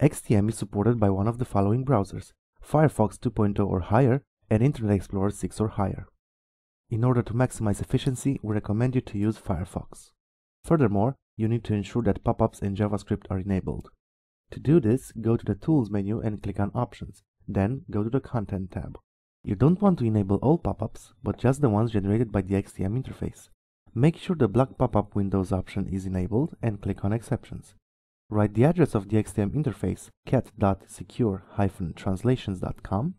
XTM is supported by one of the following browsers: Firefox 2.0 or higher and Internet Explorer 6 or higher. In order to maximize efficiency, we recommend you to use Firefox. Furthermore, you need to ensure that pop-ups in JavaScript are enabled. To do this, go to the Tools menu and click on Options, then go to the Content tab. You don't want to enable all pop-ups, but just the ones generated by the XTM interface. Make sure the Block Pop-up Windows option is enabled and click on Exceptions. Write the address of the XTM interface, cat.secure-translations.com,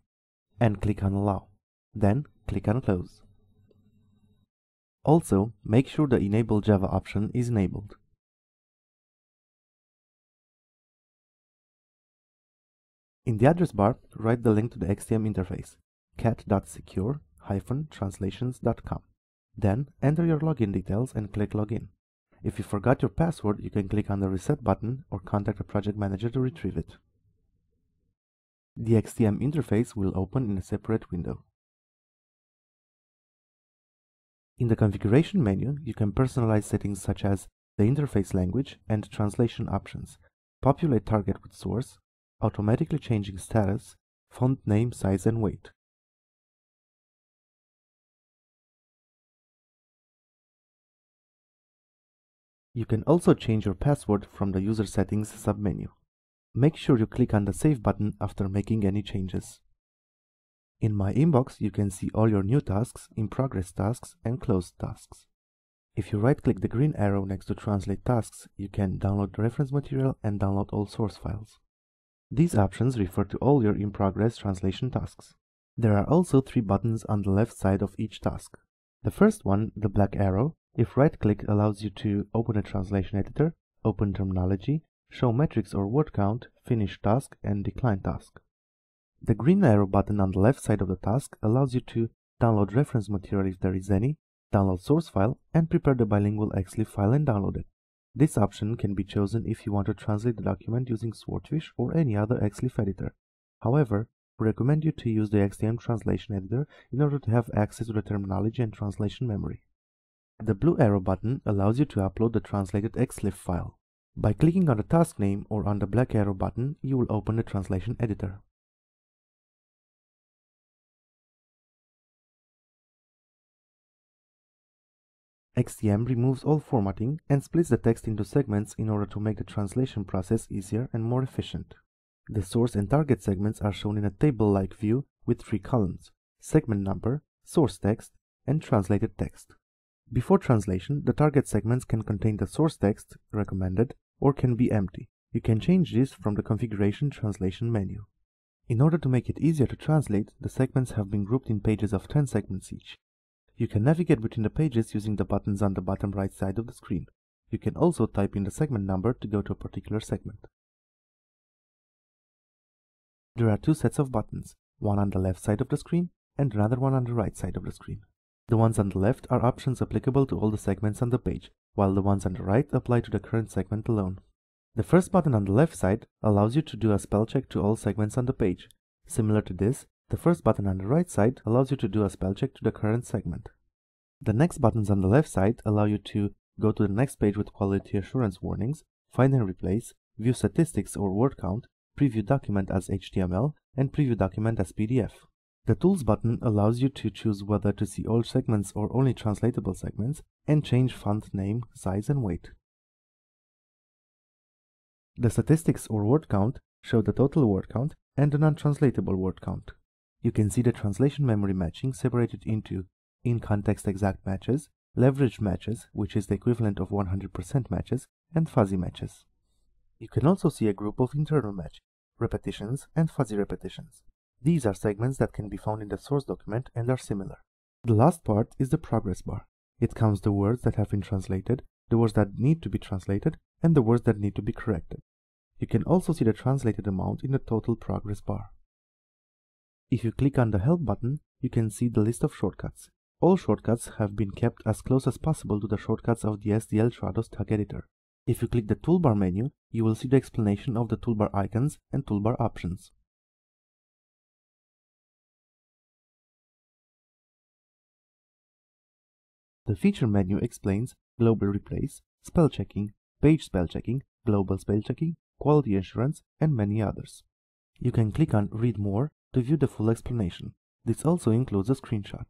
and click on Allow. Then click on Close. Also, make sure the Enable Java option is enabled. In the address bar, write the link to the XTM interface, cat.secure-translations.com. Then enter your login details and click Login. If you forgot your password, you can click on the Reset button or contact a project manager to retrieve it. The XTM interface will open in a separate window. In the configuration menu, you can personalize settings such as the interface language and translation options, populate target with source, automatically changing status, font name, size and weight. You can also change your password from the User Settings submenu. Make sure you click on the Save button after making any changes. In My Inbox, you can see all your new tasks, in-progress tasks and closed tasks. If you right-click the green arrow next to Translate Tasks, you can download the reference material and download all source files. These options refer to all your in-progress translation tasks. There are also three buttons on the left side of each task. The first one, the black arrow, if right-clicked, allows you to open a translation editor, open terminology, show metrics or word count, finish task and decline task. The green arrow button on the left side of the task allows you to download reference material if there is any, download source file and prepare the bilingual XLIFF file and download it. This option can be chosen if you want to translate the document using Swordfish or any other XLIFF editor. However, we recommend you to use the XTM translation editor in order to have access to the terminology and translation memory. The blue arrow button allows you to upload the translated XLIFF file. By clicking on the task name or on the black arrow button, you will open the translation editor. XTM removes all formatting and splits the text into segments in order to make the translation process easier and more efficient. The source and target segments are shown in a table-like view with three columns: segment number, source text, and translated text. Before translation, the target segments can contain the source text, recommended, or can be empty. You can change this from the Configuration Translation menu. In order to make it easier to translate, the segments have been grouped in pages of 10 segments each. You can navigate between the pages using the buttons on the bottom right side of the screen. You can also type in the segment number to go to a particular segment. There are two sets of buttons, one on the left side of the screen and another one on the right side of the screen. The ones on the left are options applicable to all the segments on the page, while the ones on the right apply to the current segment alone. The first button on the left side allows you to do a spell check to all segments on the page. Similar to this, the first button on the right side allows you to do a spell check to the current segment. The next buttons on the left side allow you to go to the next page with Quality Assurance warnings, find and replace, view statistics or word count, preview document as HTML, and preview document as PDF. The Tools button allows you to choose whether to see all segments or only translatable segments and change font name, size and weight. The Statistics or Word Count show the total word count and the non-translatable word count. You can see the translation memory matching separated into in-context exact matches, leveraged matches, which is the equivalent of 100% matches, and fuzzy matches. You can also see a group of internal match, repetitions and fuzzy repetitions. These are segments that can be found in the source document and are similar. The last part is the progress bar. It counts the words that have been translated, the words that need to be translated, and the words that need to be corrected. You can also see the translated amount in the total progress bar. If you click on the Help button, you can see the list of shortcuts. All shortcuts have been kept as close as possible to the shortcuts of the SDL Trados Tag Editor. If you click the Toolbar menu, you will see the explanation of the toolbar icons and toolbar options. The Feature menu explains global replace, spell checking, page spell checking, global spell checking, Quality Assurance, and many others. You can click on Read More to view the full explanation. This also includes a screenshot.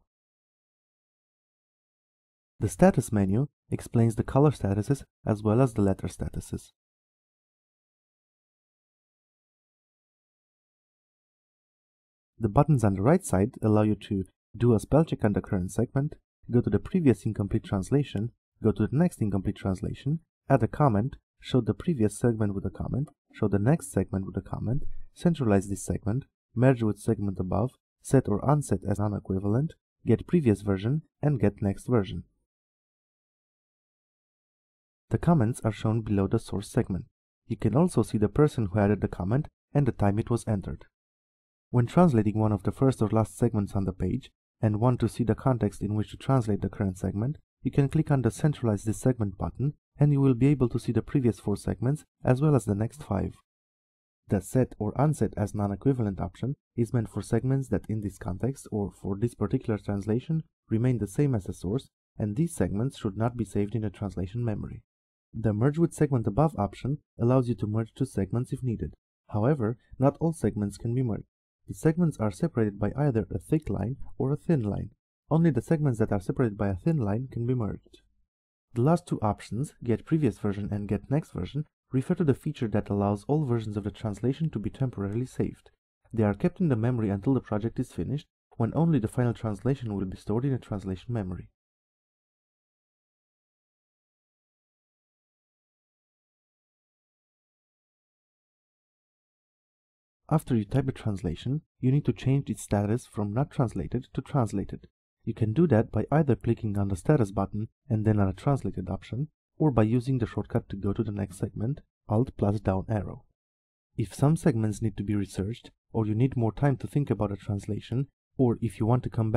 The Status menu explains the color statuses as well as the letter statuses. The buttons on the right side allow you to do a spell check on the current segment, go to the previous incomplete translation, go to the next incomplete translation, add a comment, show the previous segment with a comment, show the next segment with a comment, centralize this segment, merge with segment above, set or unset as unequivalent, get previous version, and get next version. The comments are shown below the source segment. You can also see the person who added the comment and the time it was entered. When translating one of the first or last segments on the page and want to see the context in which to translate the current segment, you can click on the Centralize this segment button and you will be able to see the previous 4 segments as well as the next 5. The Set or Unset as Non-Equivalent option is meant for segments that in this context or for this particular translation remain the same as the source, and these segments should not be saved in the translation memory. The Merge with Segment Above option allows you to merge 2 segments if needed. However, not all segments can be merged. The segments are separated by either a thick line or a thin line. Only the segments that are separated by a thin line can be merged. The last 2 options, Get Previous Version and Get Next Version, refer to the feature that allows all versions of the translation to be temporarily saved. They are kept in the memory until the project is finished, when only the final translation will be stored in a translation memory. After you type a translation, you need to change its status from not translated to translated. You can do that by either clicking on the status button and then on a translated option, or by using the shortcut to go to the next segment, Alt plus down arrow. If some segments need to be researched, or you need more time to think about a translation, or if you want to come back